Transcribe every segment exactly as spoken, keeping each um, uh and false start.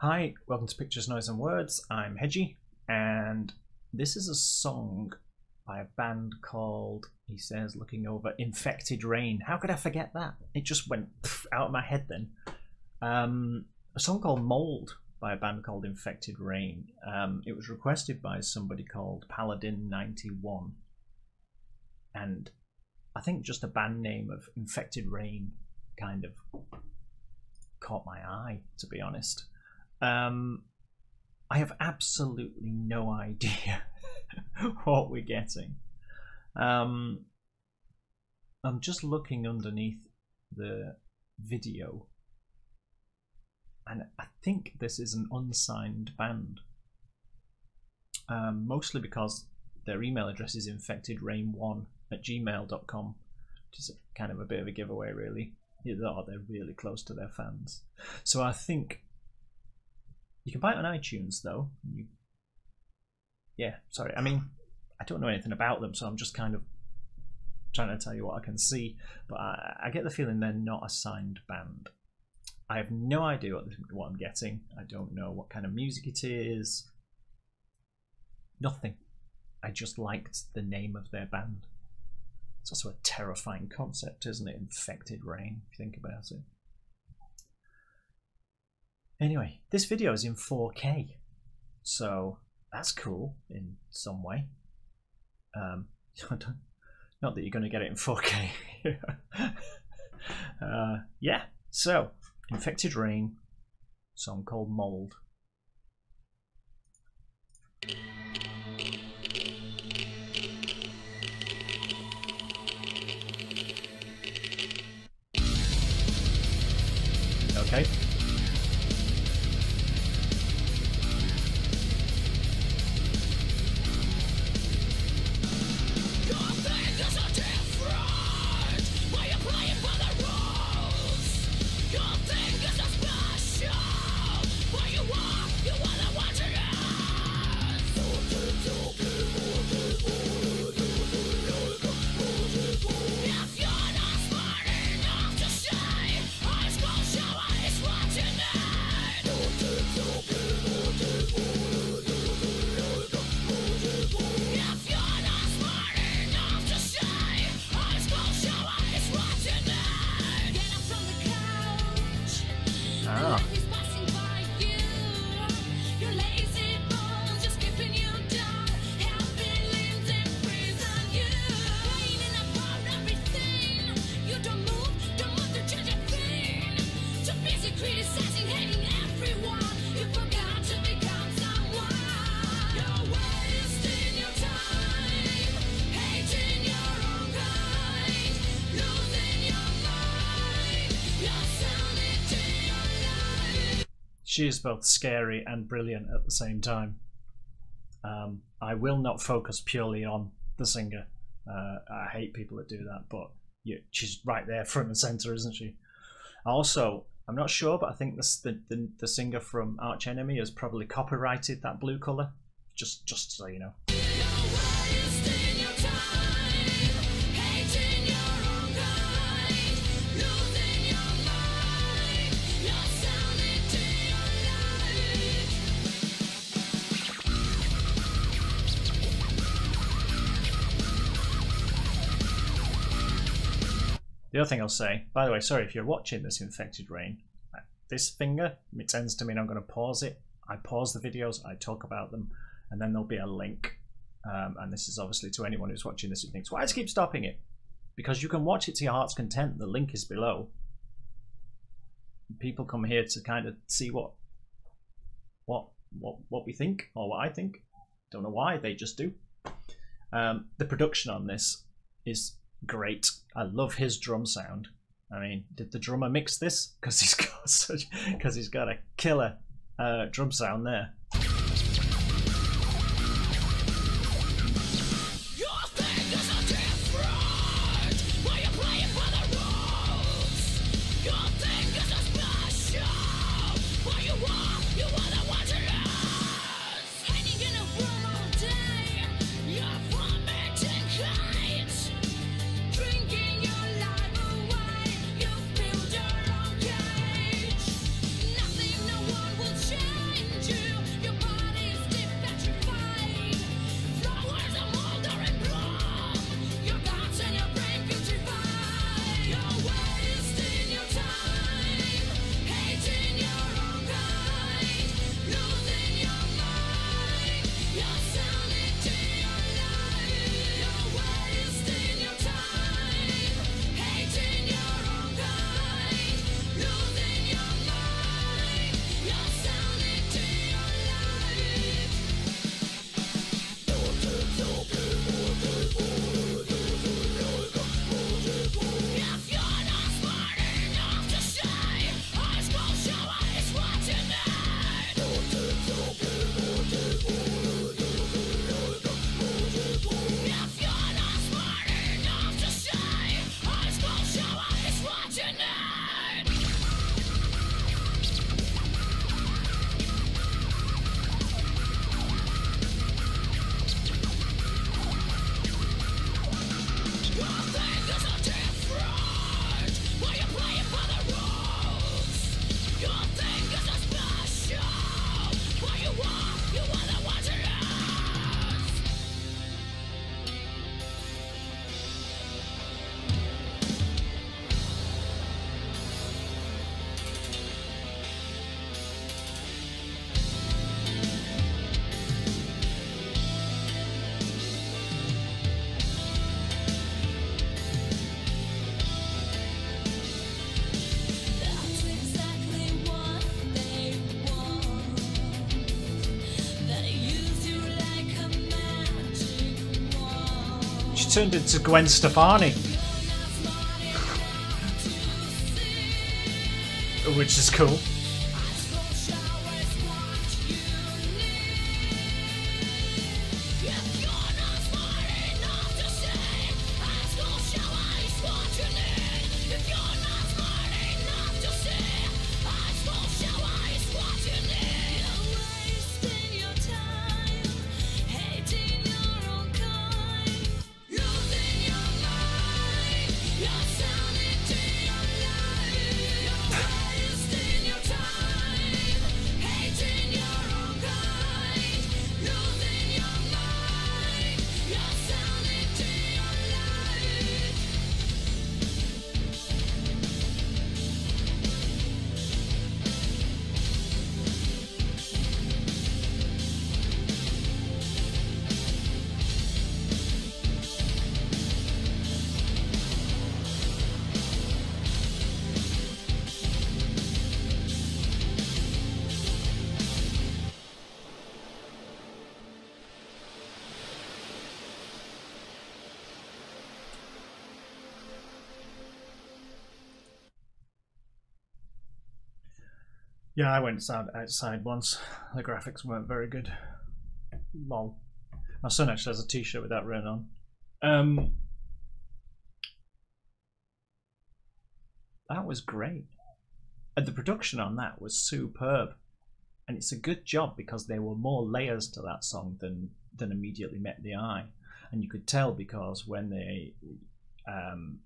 Hi, welcome to Pictures, Noise and Words. I'm Hedgy, and this is a song by a band called, he says, looking over, Infected Rain. How could I forget that? It just went out of my head then. Um, a song called Mold by a band called Infected Rain. Um, it was requested by somebody called Paladin ninety-one. And I think just the band name of Infected Rain kind of caught my eye, to be honest. Um, I have absolutely no idea what we're getting. Um, I'm just looking underneath the video, and I think this is an unsigned band, um, mostly because their email address is infected rain one at gmail dot com, which is a, kind of a bit of a giveaway, really. Oh, they're really close to their fans. So I think you can buy it on iTunes, though. You... Yeah, sorry. I mean, I don't know anything about them, so I'm just kind of trying to tell you what I can see. But I, I get the feeling they're not a signed band. I have no idea what, what I'm getting. I don't know what kind of music it is. Nothing. I just liked the name of their band. It's also a terrifying concept, isn't it? Infected Rain, if you think about it. Anyway, this video is in four K, so that's cool in some way. Um, not that you're going to get it in four K. uh, yeah, so Infected Rain, song called Mold. Okay. She is both scary and brilliant at the same time. Um, I will not focus purely on the singer. Uh, I hate people that do that, but yeah, she's right there, front and center, isn't she? Also, I'm not sure, but I think this, the, the the singer from Arch Enemy has probably copyrighted that blue color. Just just so you know. The other thing I'll say, by the way, sorry if you're watching this Infected Rain, this finger, it tends to mean I'm going to pause it. I pause the videos, I talk about them, and then there'll be a link. Um, and this is obviously to anyone who's watching this who thinks, why does it keep stopping it? Because you can watch it to your heart's content. The link is below. People come here to kind of see what, what, what, what we think, or what I think. Don't know why, they just do. Um, the production on this is great. I love his drum sound. I mean, did the drummer mix this? Because he's got such, because he's got a killer uh, drum sound there. Shit! turned into Gwen Stefani. Which is cool. Yeah, I went outside once. The graphics weren't very good. Lol. My son actually has a t-shirt with that written on. Um, that was great. And the production on that was superb. And it's a good job because there were more layers to that song than, than immediately met the eye. And you could tell because when they, um,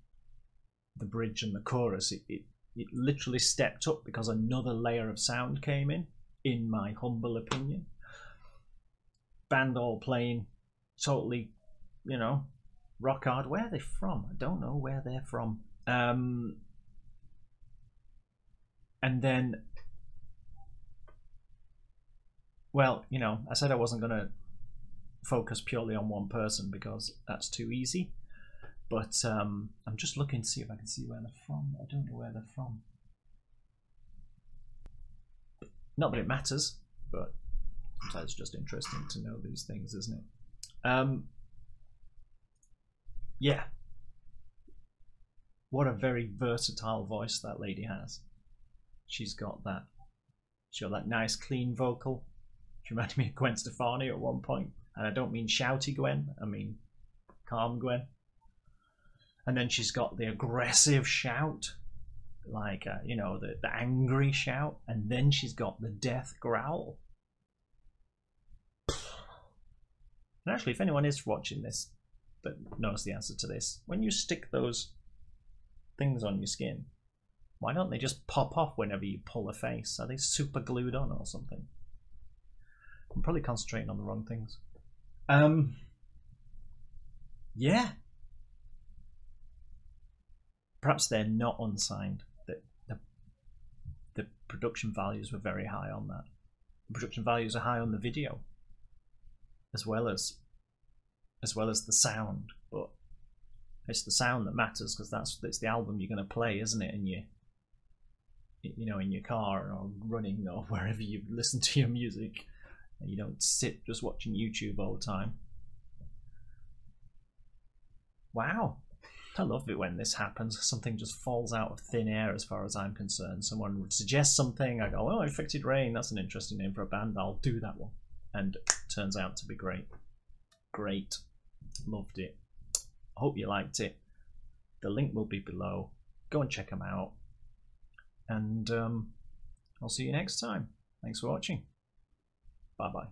the bridge and the chorus, it, it It literally stepped up because another layer of sound came in, in my humble opinion. Band all playing, totally, you know, rock hard. Where are they from? I don't know where they're from. Um, and then, well, you know, I said I wasn't going to focus purely on one person because that's too easy. But um, I'm just looking to see if I can see where they're from. I don't know where they're from. Not that it matters, but sometimes it's just interesting to know these things, isn't it? Um, yeah. What a very versatile voice that lady has. She's got that, she's got that nice clean vocal. She reminded me of Gwen Stefani at one point. And I don't mean shouty Gwen, I mean calm Gwen. And then she's got the aggressive shout, like, uh, you know, the, the angry shout. And then she's got the death growl. And actually, if anyone is watching this that knows the answer to this, when you stick those things on your skin, why don't they just pop off whenever you pull a face? Are they super glued on or something? I'm probably concentrating on the wrong things. Um, yeah. Perhaps they're not unsigned. The, the, the production values were very high on that. The production values are high on the video, as well as, as well as the sound. But it's the sound that matters because that's it's the album you're going to play, isn't it? In your, you know, in your car or running or wherever you listen to your music. You don't sit just watching YouTube all the time. Wow. I love it when this happens. Something just falls out of thin air as far as I'm concerned. Someone would suggest something. I go, oh, Infected Rain. That's an interesting name for a band. I'll do that one. And it turns out to be great. Great. Loved it. Hope you liked it. The link will be below. Go and check them out. And um, I'll see you next time. Thanks for watching. Bye-bye.